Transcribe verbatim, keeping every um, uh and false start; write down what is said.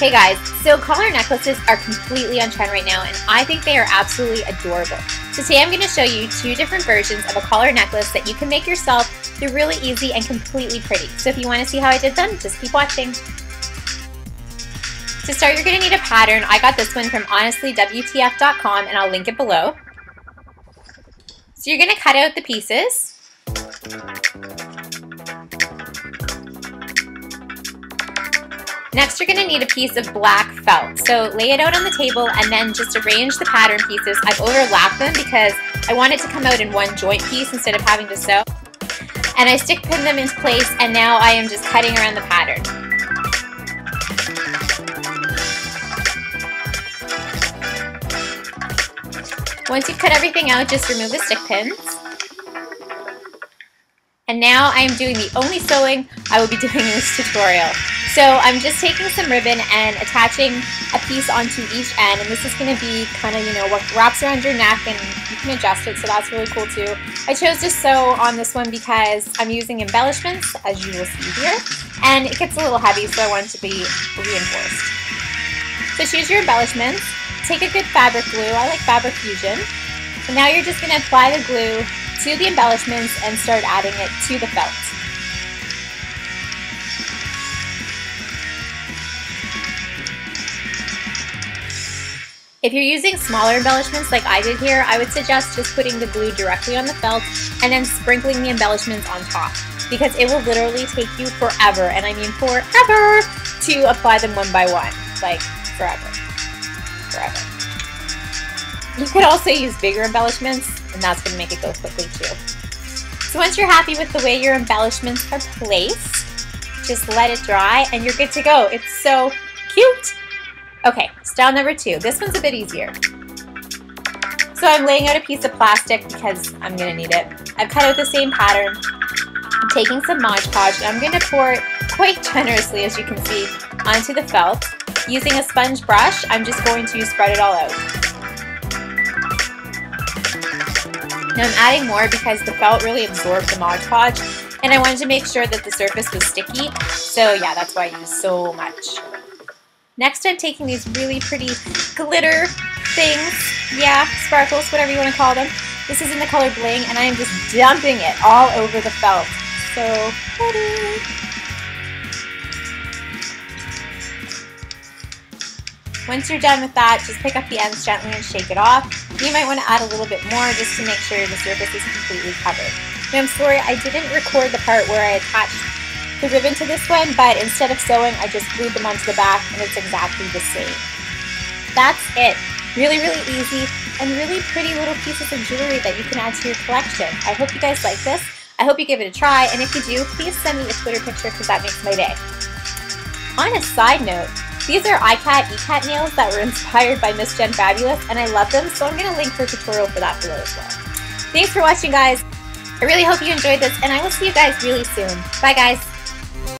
Hey guys, so collar necklaces are completely on trend right now and I think they are absolutely adorable. So today I'm going to show you two different versions of a collar necklace that you can make yourself. They're really easy and completely pretty. So if you want to see how I did them, just keep watching. To start, you're going to need a pattern. I got this one from honestly W T F dot com and I'll link it below. So you're going to cut out the pieces. Next, you're going to need a piece of black felt. So lay it out on the table and then just arrange the pattern pieces. I've overlapped them because I want it to come out in one joint piece instead of having to sew. And I stick pin them into place and now I am just cutting around the pattern. Once you've cut everything out, just remove the stick pins. And now I am doing the only sewing I will be doing in this tutorial. So I'm just taking some ribbon and attaching a piece onto each end, and this is going to be kind of, you know, what wraps around your neck, and you can adjust it, so that's really cool too. I chose to sew on this one because I'm using embellishments, as you will see here, and it gets a little heavy, so I want it to be reinforced. So choose your embellishments, take a good fabric glue, I like Fabric Fusion, and now you're just going to apply the glue to the embellishments and start adding it to the felt. If you're using smaller embellishments like I did here, I would suggest just putting the glue directly on the felt and then sprinkling the embellishments on top, because it will literally take you forever, and I mean forever, to apply them one by one. Like, forever. Forever. You could also use bigger embellishments, and that's going to make it go quickly too. So once you're happy with the way your embellishments are placed, just let it dry and you're good to go. It's so cute! Okay, style number two. This one's a bit easier. So I'm laying out a piece of plastic because I'm going to need it. I've cut out the same pattern. I'm taking some Mod Podge and I'm going to pour it quite generously, as you can see, onto the felt. Using a sponge brush, I'm just going to spread it all out. Now I'm adding more because the felt really absorbed the Mod Podge and I wanted to make sure that the surface was sticky. So yeah, that's why I use so much. Next, I'm taking these really pretty glitter things, yeah, sparkles, whatever you want to call them. This is in the color Bling, and I am just dumping it all over the felt. So pretty. Once you're done with that, just pick up the ends gently and shake it off. You might want to add a little bit more just to make sure the surface is completely covered. Now, I'm sorry, I didn't record the part where I attached the ribbon to this one, but instead of sewing, I just glued them onto the back and it's exactly the same. That's it. Really, really easy and really pretty little pieces of jewelry that you can add to your collection. I hope you guys like this. I hope you give it a try, and if you do, please send me a Twitter picture because that makes my day. On a side note, these are iCat, E Cat nails that were inspired by Miss Jen Fabulous, and I love them, so I'm going to link her tutorial for that below as well. Thanks for watching, guys. I really hope you enjoyed this, and I will see you guys really soon. Bye, guys.